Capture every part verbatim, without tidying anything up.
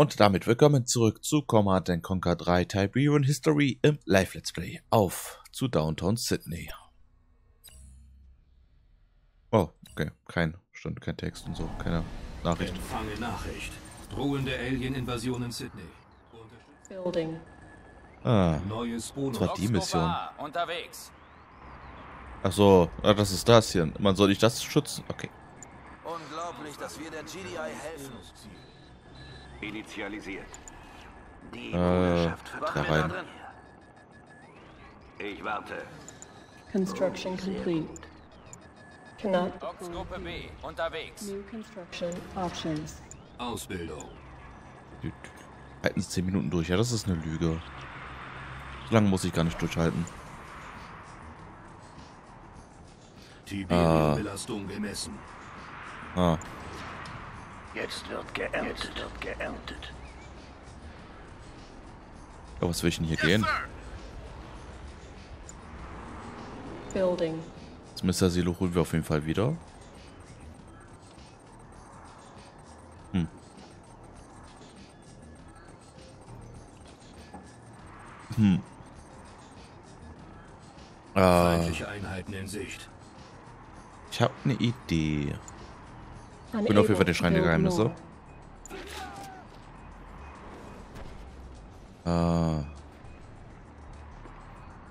Und damit willkommen zurück zu Command and Conquer drei Tiberian History im Live-Let's Play. Auf zu Downtown Sydney. Oh, okay. Kein, stimmt, kein Text und so. Keine Nachricht. Empfange Nachricht. Drohende Alien-Invasion in Sydney. Building. Ah, neues Bonus. Das war die Mission. Unterwegs. Ach so, ah, das ist das hier. Man soll nicht das schützen? Okay. Unglaublich, dass wir der G D I helfen. Initialisiert. Die Bruderschaft äh, da rein. Ich warte. Construction complete. Cannot. Gruppe B unterwegs. New construction options. Ausbildung. Halten Sie zehn Minuten durch. Ja, das ist eine Lüge. So lange muss ich gar nicht durchhalten. Tiberium-Belastung gemessen. Ah. Jetzt wird geerntet. Jetzt wird geerntet. Ja, was will ich denn hier yes, gehen? Sir. Building. Das Mister Silo holen wir auf jeden Fall wieder. Hm. Hm. Ah. Feindliche Einheiten in Sicht. Ich habe eine Idee. Ich bin auf jeden Fall der Schrein der Geheimnisse. Ah.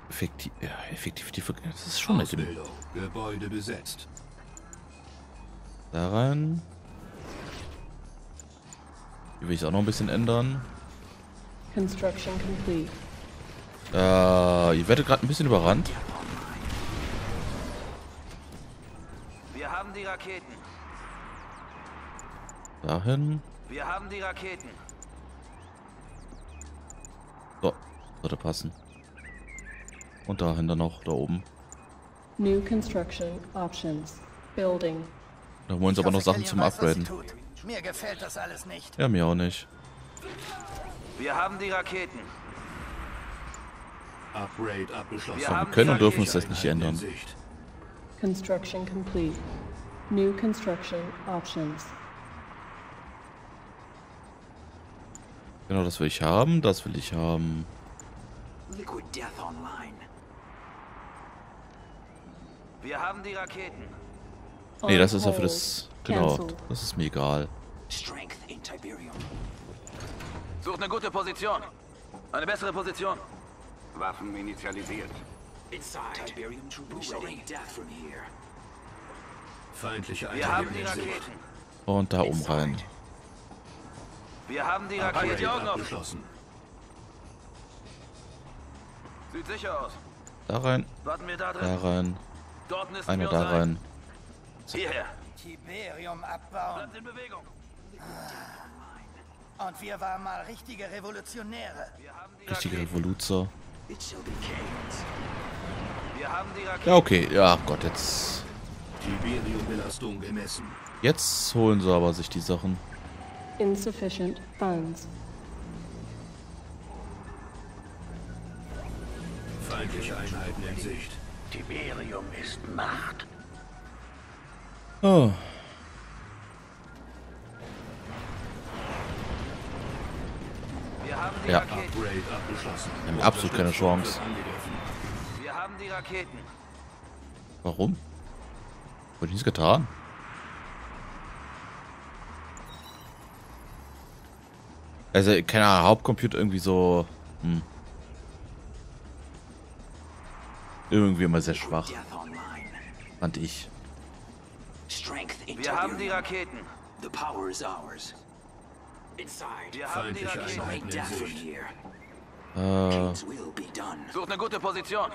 Effektiv. Ja, effektiv. Die, das ist schon mit dem Gebäude besetzt. Daran. Hier will ich es auch noch ein bisschen ändern. Construction complete. Ah, ihr werdet gerade ein bisschen überrannt. Wir haben die Raketen. Dahin. Wir haben die Raketen. So, sollte passen. Und dahin dann auch, da oben. New Construction Options. Building. Da haben wir uns aber noch Sachen zum Upgraden. Mir gefällt das alles nicht. Ja, mir auch nicht. Wir haben die Raketen. Upgrade abgeschlossen. Wir können und dürfen uns das nicht ändern. Construction complete. New Construction Options. Genau, das will ich haben, das will ich haben. Liquid Death Online. Wir haben die Raketen. Nee, das ist ja für das. Genau, das ist mir egal. Strength in Tiberium. Sucht eine gute Position. Eine bessere Position. Waffen initialisiert. Inside Tiberium to ready death from here. Feindliche Einheiten. Wir haben die Raketen. Und da oben rein. Wir haben die Rakete abgeschlossen. Sieht sicher aus. Da rein. Warten wir da drin. Da rein. Dort müssen Eine wir da rein. Hierher. Tiberium abbauen. In Bewegung. Und wir waren mal richtige Revolutionäre. Richtige Revoluzer. Wir haben die Rakete. Ja, okay. Ja, Gott, jetzt. Tiberium-Belastung gemessen. Jetzt holen sie aber sich die Sachen. Insufficient funds. Feindliche Einheiten in Sicht. Tiberium ist Macht. Oh. Wir haben die ja. Raketen. Wir haben absolut keine Chance. Wir haben die Raketen. Warum? Wurde nichts getan? Also, keine Ahnung, Hauptcomputer irgendwie so. Hm. Irgendwie immer sehr schwach. Fand ich. Wir haben die Raketen. The power is ours. Inside. Wir haben die Raketen. Äh. Sucht eine gute Position.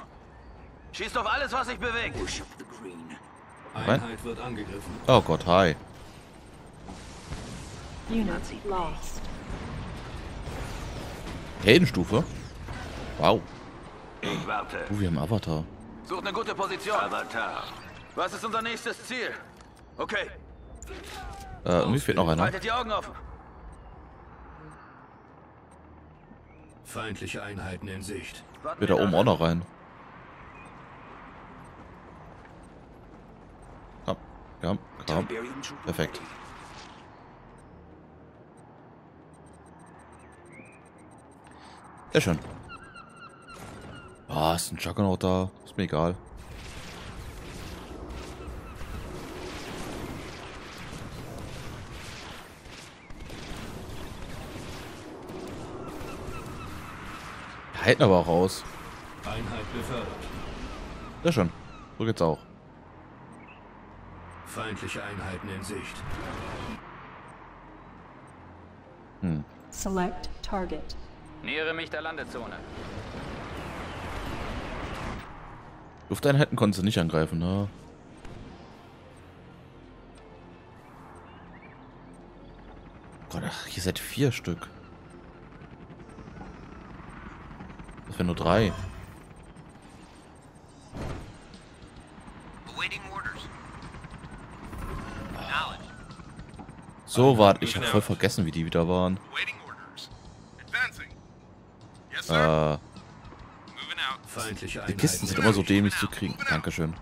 Schießt auf alles, was sich bewegt. Einheit wird angegriffen. Oh Gott, hi. Units lost. Heldenstufe? Wow. Ich warte. Uh, wir haben Avatar. Sucht eine gute Position. Avatar. Was ist unser nächstes Ziel? Okay. Äh, mir fehlt noch einer. Haltet die Augen offen. Feindliche Einheiten in Sicht. Wir da oben auch noch rein. Komm, komm, komm. Perfekt. Sehr schön. Ah, ist ein Juggernaut da. Ist mir egal. Halten aber auch aus. Einheit befördert. Sehr schön. So geht's auch. Feindliche Einheiten in Sicht. Hm. Select Target. Nähere mich der Landezone. Lufteinheiten konnten sie nicht angreifen, ne? Gott, ach, hier seid vier Stück. Das wären nur drei. So, warte, ich hab voll vergessen, wie die wieder waren. Äh. Die Kisten sind immer so dämlich zu kriegen. Dankeschön.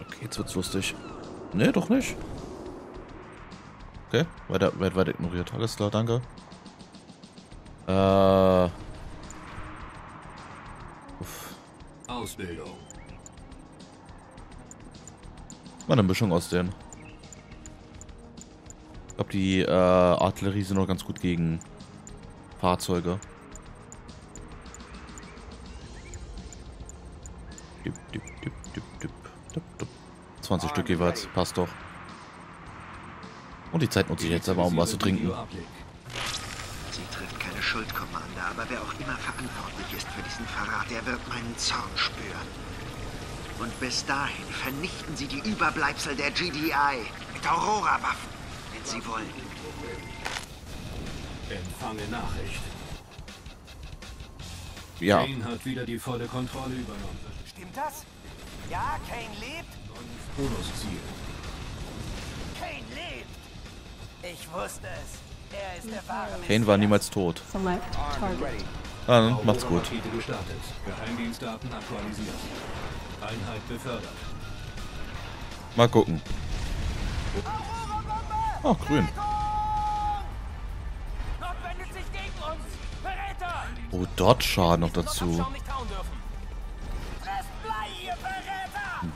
Okay, jetzt wird's lustig. Ne, doch nicht. Okay, weiter, weiter, weiter ignoriert. Alles klar, danke. Äh. Ausbildung. War eine Mischung aus denen. Ich glaube, die äh, Artillerie sind noch ganz gut gegen Fahrzeuge. zwanzig Stück jeweils, passt doch. Und die Zeit nutze ich jetzt aber, um was zu trinken. Sie trifft keine Schuld, Commander, aber wer auch immer verantwortlich ist für diesen Verrat, der wird meinen Zorn spüren. Und bis dahin vernichten Sie die Überbleibsel der G D I mit Aurora-Waffen, wenn Sie wollen. Empfange Nachricht. Ja. Kane hat wieder die volle Kontrolle übernommen. Stimmt das? Ja, Kane lebt. Und Bonusziel. Kane lebt. Ich wusste es. Er ist der wahre Mensch. Kane war niemals tot. Dann macht's gut. Geheimdienstdaten aktualisiert. Einheit befördert. Mal gucken. Oh, grün. Oh, Dodge-Schaden noch dazu.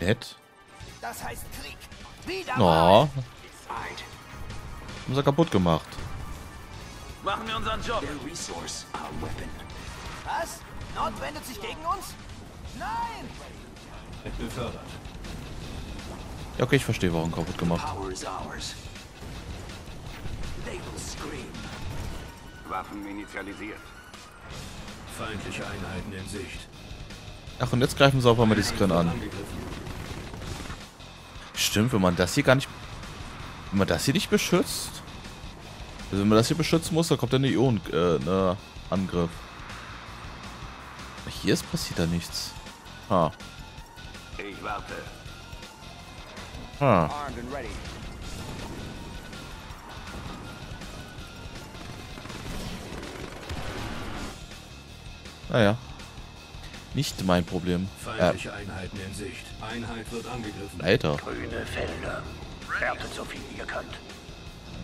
Nett. Oh. Haben sie kaputt gemacht. Machen wir unseren Job. Der Resource, our weapon. Was? Nord wendet sich gegen uns? Nein! Ja, okay, ich verstehe, warum kaputt gemacht. Waffen initialisiert. Feindliche Einheiten in Sicht. Ach, und jetzt greifen sie auch mal die Scrin an. Stimmt, wenn man das hier gar nicht... Wenn man das hier nicht beschützt... Also wenn man das hier beschützen muss, dann kommt dann eine Ionen-Angriff. Äh, hier ist passiert da nichts. Ah. Ich warte. Ah. Naja. Nicht mein Problem. Feindliche äh. Einheiten in Sicht. Einheit wird angegriffen. Alter. Grüne Felder. Wertet so viel ihr könnt.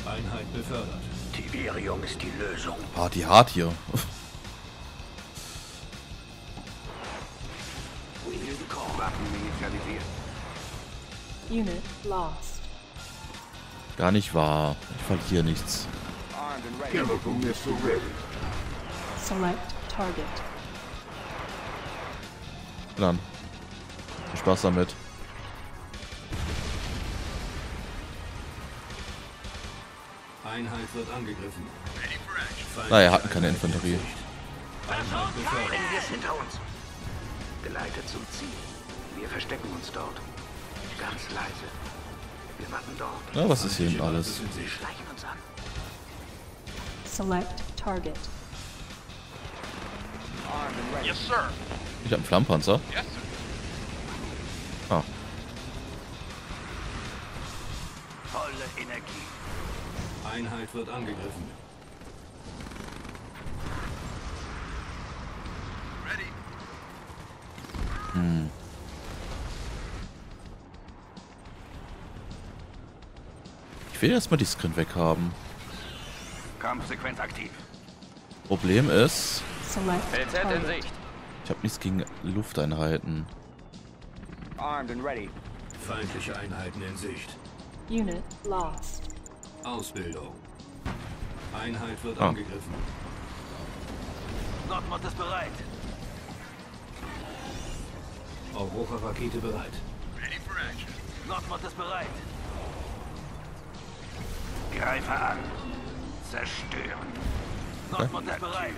Einheit befördert. Tiberium ist die Lösung. Party hart hier. Unit lost. Gar nicht wahr. Ich verliere nichts. Select Target. Dann. Viel Spaß damit. Einheit wird angegriffen. Naja, hatten keine Infanterie. Einheit befördert. Wir sind hinter uns. Geleitet zum Ziel. Wir verstecken uns dort. Ganz leise. Wir warten dort. Na, was ist hier denn alles? Sie schleichen uns an. Select Target. Yes, sir. Ich hab einen Flammenpanzer. Yes, sir. Ah. Volle Energie. Einheit wird angegriffen. Hm. Ich will erstmal die Scrin weg haben. Kampfsequenz aktiv. Problem ist, ich habe nichts gegen Lufteinheiten. Armed and ready. Feindliche Einheiten in Sicht. Unit lost. Ausbildung. Einheit wird ah. angegriffen. Nordmod ist bereit. Aurora-Rakete bereit. Ready for action. Nordmod ist bereit. Greife an. Zerstören. Nordmod ist bereit.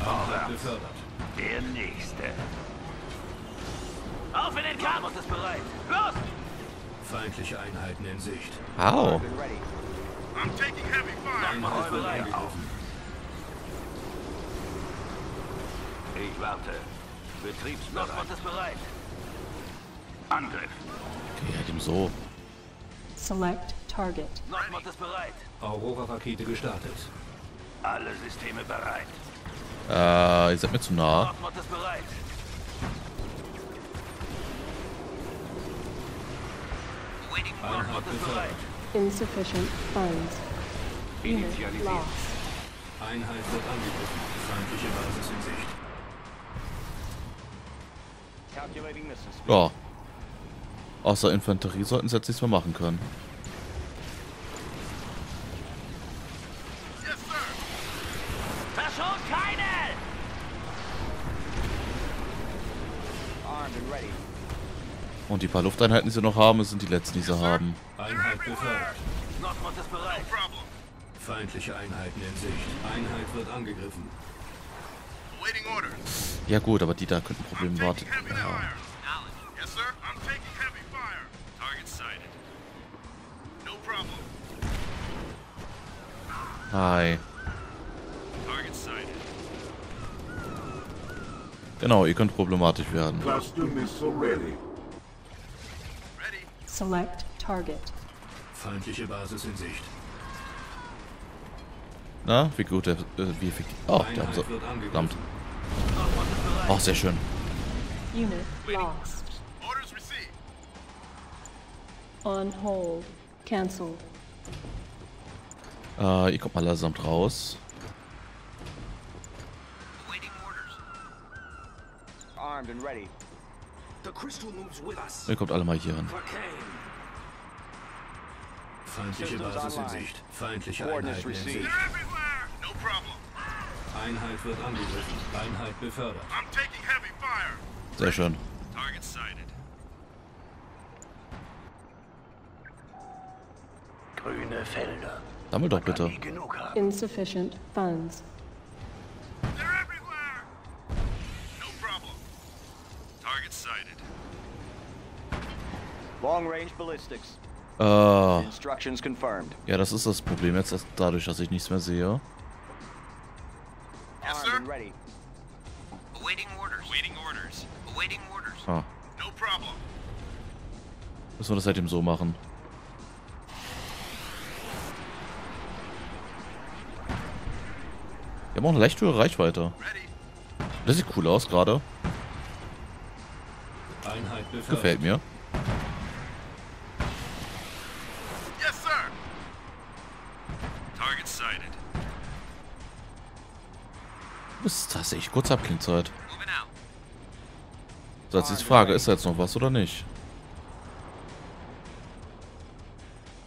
Einheit befördert. Der nächste. Auf in den Kampf! Nordmod ist bereit. Los! Feindliche Einheiten in Sicht. Au. I'm taking heavy fire. Nordmod ist bereit. Ich warte. Betriebsbereit. Nordmod ist bereit. Angriff. Okay, halt ihm so. Select Target. Nordmod ist bereit. Aurora-Rakete gestartet. Alle Systeme bereit. Äh, ihr seid mir zu nah. Nordmod ist bereit. Nordmod ist bereit. Insufficient funds. Initialisiert. Einheit wird angegriffen. Feindliche Basis in Sicht. Ja. Außer Infanterie sollten sie jetzt nichts mehr machen können. Yes, verschont keine! Armed and ready. Und die paar Lufteinheiten, die sie noch haben, sind die letzten, die sie haben. Einheit befördert. Nordmod ist bereit. Feindliche Einheiten in Sicht. Einheit wird angegriffen. Ja gut, aber die da könnten Probleme warten. Ja. Hi. Genau, ihr könnt problematisch werden. Select Target. Feindliche Basis in Sicht. Na, wie gut der, äh, wie effektiv. Oh, der hat so. Verdammt. Oh, sehr schön. Unit lost. Orders received. On hold. Cancelled. Äh, ihr kommt mal allesamt raus. Armed and ready. The crystal moves with us. Ihr kommt alle mal hier hin. Feindliche Basis in Sicht. Feindliche Einheiten in Sicht. Einheit wird angegriffen. Einheit befördert. Sehr schön. Grüne Felder. Sammelt doch bitte. Insufficient funds. Long range ballistics. Uh, ja, das ist das Problem jetzt, dass dadurch, dass ich nichts mehr sehe. Ah. Müssen wir das halt eben so machen. Wir haben auch eine leicht höhere Reichweite. Das sieht cool aus gerade. Gefällt mir. Ist das echt kurz Abklingzeit. So, jetzt ist die Frage, ist da jetzt noch was oder nicht?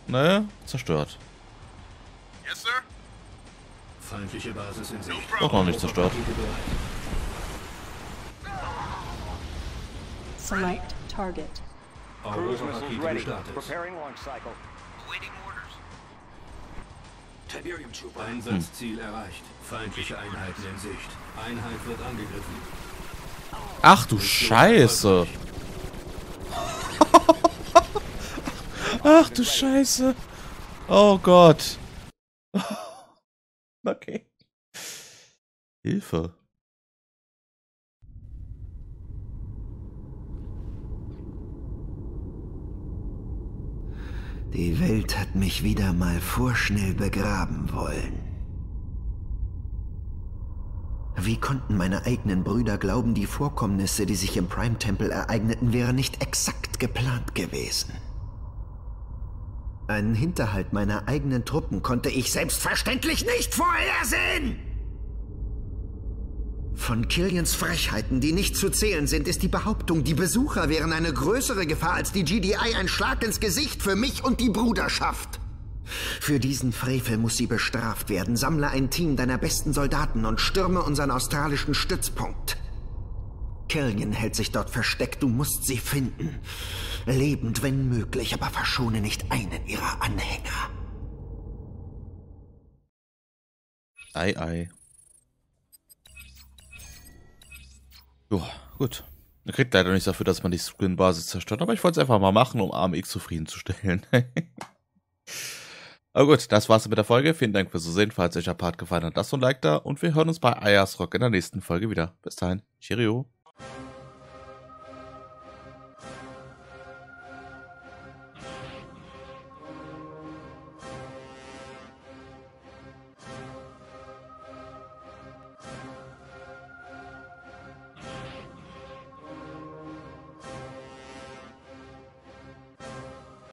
Naja, zerstört. Feindliche Basis in Sicht. Doch noch nicht zerstört. Select Target. Cruise missiles ready. Preparing launch cycle. Awaiting orders. Tiberium Trooper. Einsatzziel erreicht. Feindliche Einheiten in Sicht. Einheit wird angegriffen. Ach du Scheiße. Ach du Scheiße. Oh Gott. Okay. Hilfe. Die Welt hat mich wieder mal vorschnell begraben wollen. Wie konnten meine eigenen Brüder glauben, die Vorkommnisse, die sich im Prime Tempel ereigneten, wären nicht exakt geplant gewesen? Einen Hinterhalt meiner eigenen Truppen konnte ich selbstverständlich nicht vorhersehen! Von Killians Frechheiten, die nicht zu zählen sind, ist die Behauptung, die Besucher wären eine größere Gefahr als die G D I ein Schlag ins Gesicht für mich und die Bruderschaft. Für diesen Frevel muss sie bestraft werden. Sammle ein Team deiner besten Soldaten und stürme unseren australischen Stützpunkt. Killian hält sich dort versteckt. Du musst sie finden. Lebend, wenn möglich, aber verschone nicht einen ihrer Anhänger. Ei, ei. Joa, gut. Man kriegt leider nichts dafür, dass man die Scrin-Basis zerstört, aber ich wollte es einfach mal machen, um A M X zufriedenzustellen. Aber gut, das war's mit der Folge. Vielen Dank fürs Zusehen. Falls euch der Part gefallen hat, lasst ein Like da und wir hören uns bei Ayas Rock in der nächsten Folge wieder. Bis dahin, cheerio.